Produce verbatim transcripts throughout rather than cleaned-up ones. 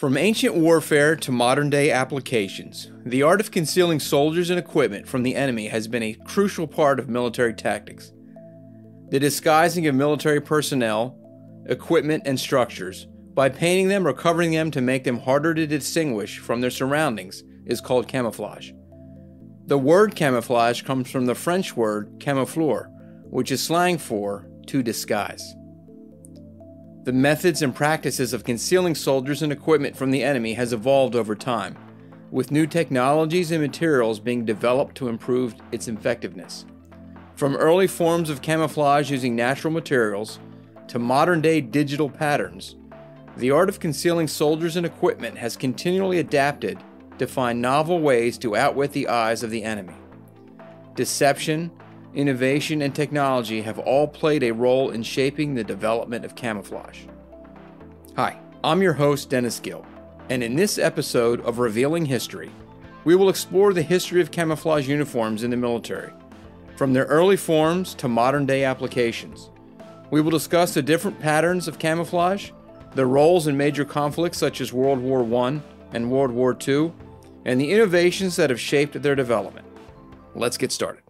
From ancient warfare to modern-day applications, the art of concealing soldiers and equipment from the enemy has been a crucial part of military tactics. The disguising of military personnel, equipment, and structures by painting them or covering them to make them harder to distinguish from their surroundings is called camouflage. The word camouflage comes from the French word camoufleur, which is slang for to disguise. The methods and practices of concealing soldiers and equipment from the enemy has evolved over time, with new technologies and materials being developed to improve its effectiveness. From early forms of camouflage using natural materials to modern-day digital patterns, the art of concealing soldiers and equipment has continually adapted to find novel ways to outwit the eyes of the enemy. Deception, innovation, and technology have all played a role in shaping the development of camouflage. Hi, I'm your host, Dennis Gill, and in this episode of Revealing History, we will explore the history of camouflage uniforms in the military, from their early forms to modern-day applications. We will discuss the different patterns of camouflage, their roles in major conflicts such as World War One and World War Two, and the innovations that have shaped their development. Let's get started.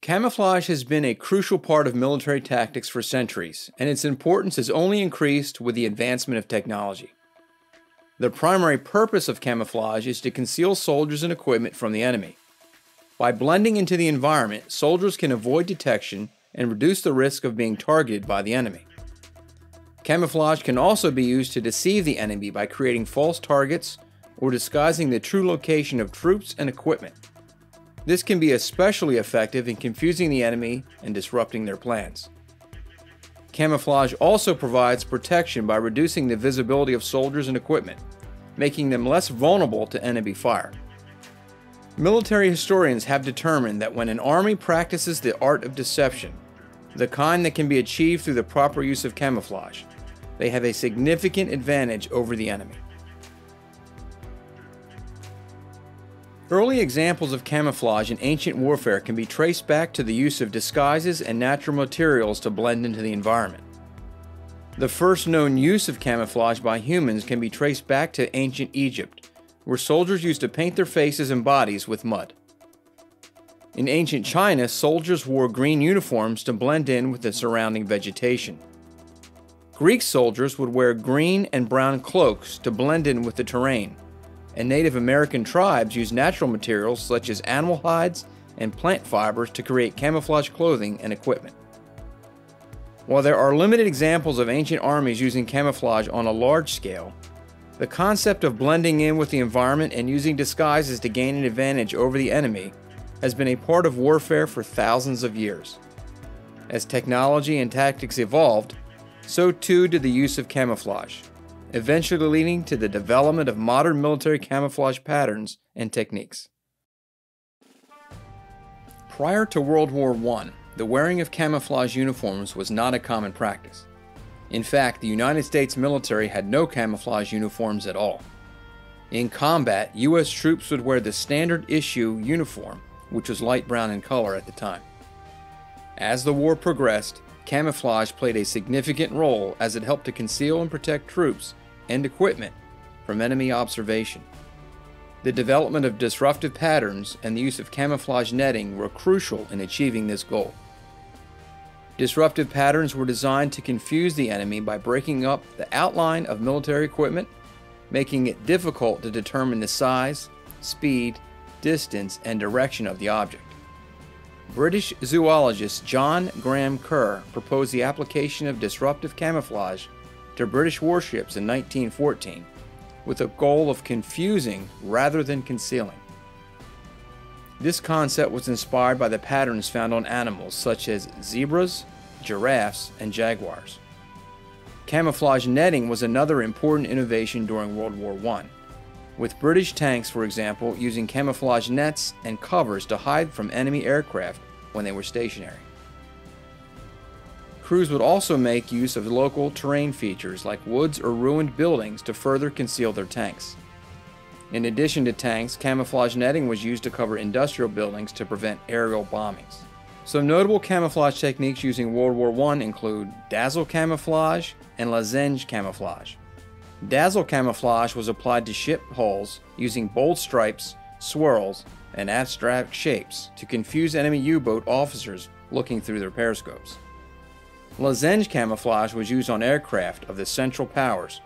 Camouflage has been a crucial part of military tactics for centuries, and its importance has only increased with the advancement of technology. The primary purpose of camouflage is to conceal soldiers and equipment from the enemy. By blending into the environment, soldiers can avoid detection and reduce the risk of being targeted by the enemy. Camouflage can also be used to deceive the enemy by creating false targets or disguising the true location of troops and equipment. This can be especially effective in confusing the enemy and disrupting their plans. Camouflage also provides protection by reducing the visibility of soldiers and equipment, making them less vulnerable to enemy fire. Military historians have determined that when an army practices the art of deception, the kind that can be achieved through the proper use of camouflage, they have a significant advantage over the enemy. Early examples of camouflage in ancient warfare can be traced back to the use of disguises and natural materials to blend into the environment. The first known use of camouflage by humans can be traced back to ancient Egypt, where soldiers used to paint their faces and bodies with mud. In ancient China, soldiers wore green uniforms to blend in with the surrounding vegetation. Greek soldiers would wear green and brown cloaks to blend in with the terrain, and Native American tribes use natural materials such as animal hides and plant fibers to create camouflage clothing and equipment. While there are limited examples of ancient armies using camouflage on a large scale, the concept of blending in with the environment and using disguises to gain an advantage over the enemy has been a part of warfare for thousands of years. As technology and tactics evolved, so too did the use of camouflage, eventually leading to the development of modern military camouflage patterns and techniques. Prior to World War One, the wearing of camouflage uniforms was not a common practice. In fact, the United States military had no camouflage uniforms at all. In combat, U S troops would wear the standard issue uniform, which was light brown in color at the time. As the war progressed, camouflage played a significant role as it helped to conceal and protect troops and equipment from enemy observation. The development of disruptive patterns and the use of camouflage netting were crucial in achieving this goal. Disruptive patterns were designed to confuse the enemy by breaking up the outline of military equipment, making it difficult to determine the size, speed, distance, and direction of the object. British zoologist John Graham Kerr proposed the application of disruptive camouflage to British warships in nineteen fourteen with a goal of confusing rather than concealing. This concept was inspired by the patterns found on animals such as zebras, giraffes, and jaguars. Camouflage netting was another important innovation during World War One, with British tanks, for example, using camouflage nets and covers to hide from enemy aircraft when they were stationary. Crews would also make use of local terrain features like woods or ruined buildings to further conceal their tanks. In addition to tanks, camouflage netting was used to cover industrial buildings to prevent aerial bombings. Some notable camouflage techniques using World War One include dazzle camouflage and lozenge camouflage. Dazzle camouflage was applied to ship hulls using bold stripes, swirls, and abstract shapes to confuse enemy U-boat officers looking through their periscopes. Lozenge camouflage was used on aircraft of the Central Powers,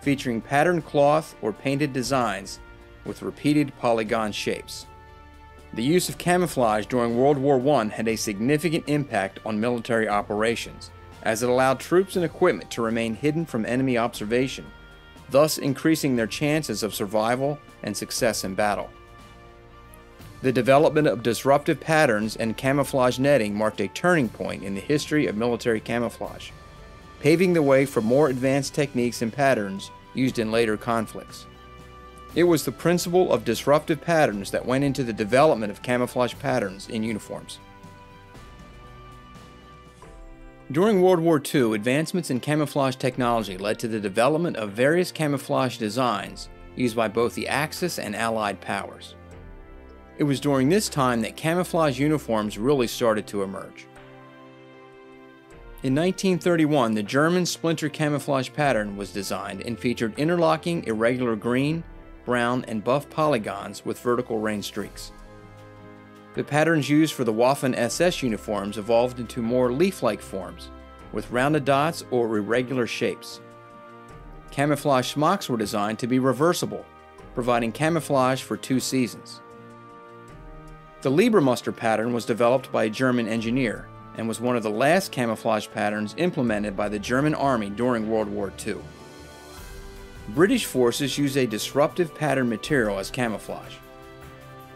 featuring patterned cloth or painted designs with repeated polygon shapes. The use of camouflage during World War One had a significant impact on military operations, as it allowed troops and equipment to remain hidden from enemy observation, thus increasing their chances of survival and success in battle. The development of disruptive patterns and camouflage netting marked a turning point in the history of military camouflage, paving the way for more advanced techniques and patterns used in later conflicts. It was the principle of disruptive patterns that went into the development of camouflage patterns in uniforms. During World War Two, advancements in camouflage technology led to the development of various camouflage designs used by both the Axis and Allied powers. It was during this time that camouflage uniforms really started to emerge. In nineteen thirty-one, the German splinter camouflage pattern was designed and featured interlocking irregular green, brown, and buff polygons with vertical rain streaks. The patterns used for the Waffen S S uniforms evolved into more leaf-like forms with rounded dots or irregular shapes. Camouflage smocks were designed to be reversible, providing camouflage for two seasons. The Liebermuster pattern was developed by a German engineer and was one of the last camouflage patterns implemented by the German Army during World War Two. British forces used a disruptive pattern material as camouflage.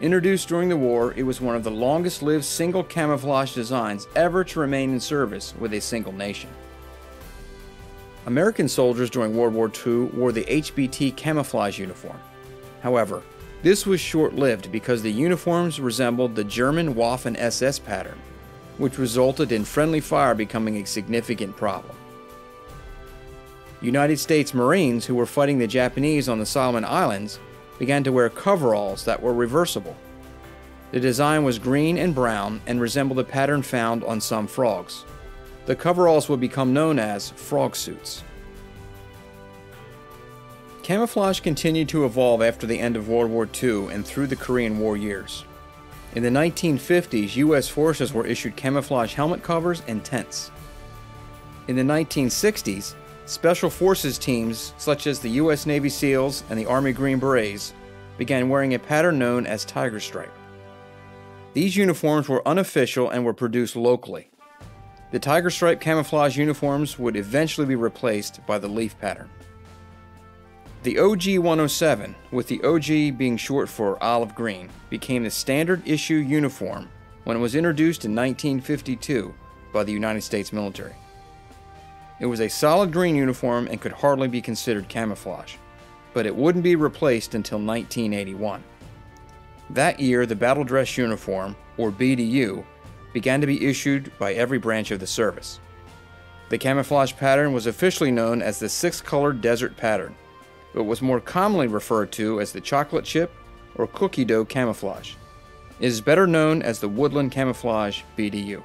Introduced during the war, it was one of the longest-lived single camouflage designs ever to remain in service with a single nation. American soldiers during World War Two wore the H B T camouflage uniform. However, this was short-lived because the uniforms resembled the German Waffen S S pattern, which resulted in friendly fire becoming a significant problem. United States Marines who were fighting the Japanese on the Solomon Islands began to wear coveralls that were reversible. The design was green and brown and resembled a pattern found on some frogs. The coveralls would become known as frog suits. Camouflage continued to evolve after the end of World War Two and through the Korean War years. In the nineteen fifties, U S forces were issued camouflage helmet covers and tents. In the nineteen sixties, Special Forces teams such as the U S Navy SEALs and the Army Green Berets began wearing a pattern known as Tiger Stripe. These uniforms were unofficial and were produced locally. The Tiger Stripe camouflage uniforms would eventually be replaced by the leaf pattern. The O G one oh seven, with the O G being short for olive green, became the standard issue uniform when it was introduced in nineteen fifty-two by the United States military. It was a solid green uniform and could hardly be considered camouflage, but it wouldn't be replaced until nineteen eighty-one. That year, the battle dress uniform, or B D U, began to be issued by every branch of the service. The camouflage pattern was officially known as the Six-Color Desert Pattern, but was more commonly referred to as the Chocolate Chip or Cookie Dough Camouflage. It is better known as the Woodland Camouflage B D U.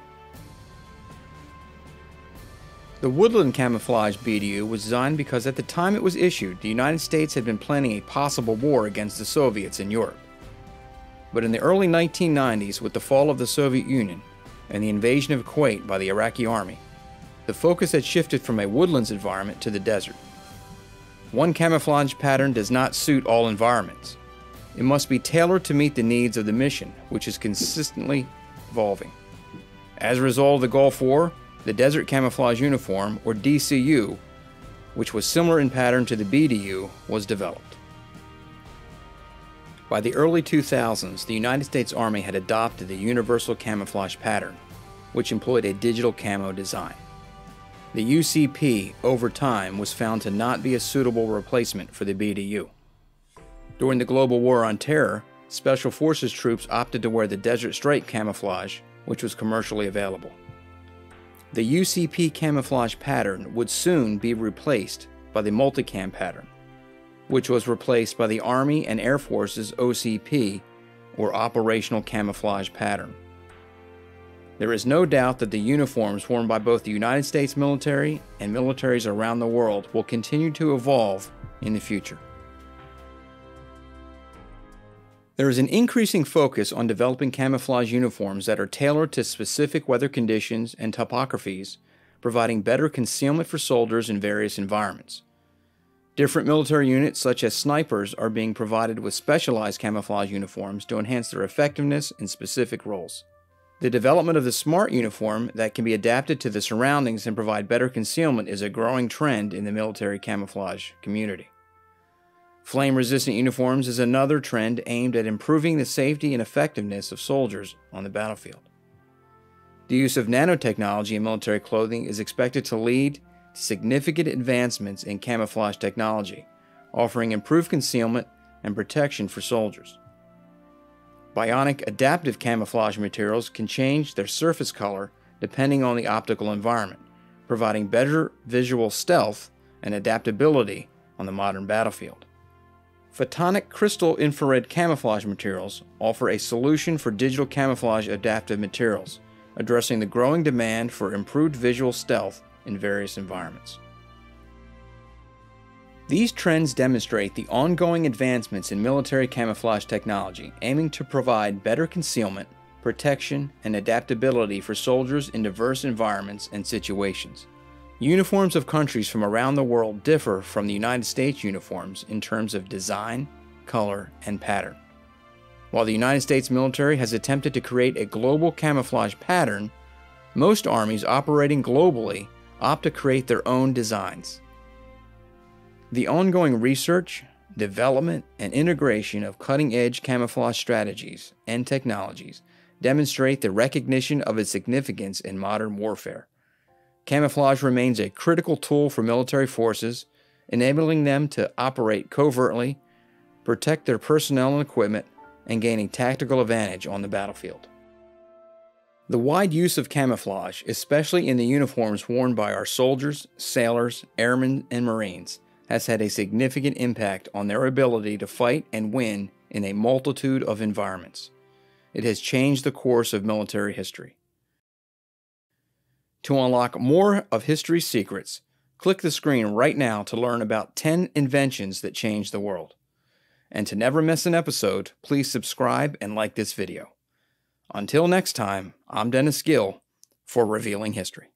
The Woodland Camouflage B D U was designed because at the time it was issued, the United States had been planning a possible war against the Soviets in Europe. But in the early nineteen nineties, with the fall of the Soviet Union and the invasion of Kuwait by the Iraqi army, the focus had shifted from a woodlands environment to the desert. One camouflage pattern does not suit all environments. It must be tailored to meet the needs of the mission, which is consistently evolving. As a result of the Gulf War, the Desert Camouflage Uniform, or D C U, which was similar in pattern to the B D U, was developed. By the early two thousands, the United States Army had adopted the Universal Camouflage Pattern, which employed a digital camo design. The U C P, over time, was found to not be a suitable replacement for the B D U. During the global war on terror, Special Forces troops opted to wear the Desert Strike camouflage, which was commercially available. The U C P camouflage pattern would soon be replaced by the Multicam pattern, which was replaced by the Army and Air Force's O C P, or Operational Camouflage Pattern. There is no doubt that the uniforms worn by both the United States military and militaries around the world will continue to evolve in the future. There is an increasing focus on developing camouflage uniforms that are tailored to specific weather conditions and topographies, providing better concealment for soldiers in various environments. Different military units, such as snipers, are being provided with specialized camouflage uniforms to enhance their effectiveness in specific roles. The development of the smart uniform that can be adapted to the surroundings and provide better concealment is a growing trend in the military camouflage community. Flame-resistant uniforms is another trend aimed at improving the safety and effectiveness of soldiers on the battlefield. The use of nanotechnology in military clothing is expected to lead to significant advancements in camouflage technology, offering improved concealment and protection for soldiers. Bionic adaptive camouflage materials can change their surface color depending on the optical environment, providing better visual stealth and adaptability on the modern battlefield. Photonic crystal infrared camouflage materials offer a solution for digital camouflage adaptive materials, addressing the growing demand for improved visual stealth in various environments. These trends demonstrate the ongoing advancements in military camouflage technology, aiming to provide better concealment, protection, and adaptability for soldiers in diverse environments and situations. Uniforms of countries from around the world differ from the United States uniforms in terms of design, color, and pattern. While the United States military has attempted to create a global camouflage pattern, most armies operating globally opt to create their own designs. The ongoing research, development, and integration of cutting-edge camouflage strategies and technologies demonstrate the recognition of its significance in modern warfare. Camouflage remains a critical tool for military forces, enabling them to operate covertly, protect their personnel and equipment, and gain a tactical advantage on the battlefield. The wide use of camouflage, especially in the uniforms worn by our soldiers, sailors, airmen, and Marines, has had a significant impact on their ability to fight and win in a multitude of environments. It has changed the course of military history. To unlock more of history's secrets, click the screen right now to learn about ten inventions that changed the world. And to never miss an episode, please subscribe and like this video. Until next time, I'm Dennis Gill for Revealing History.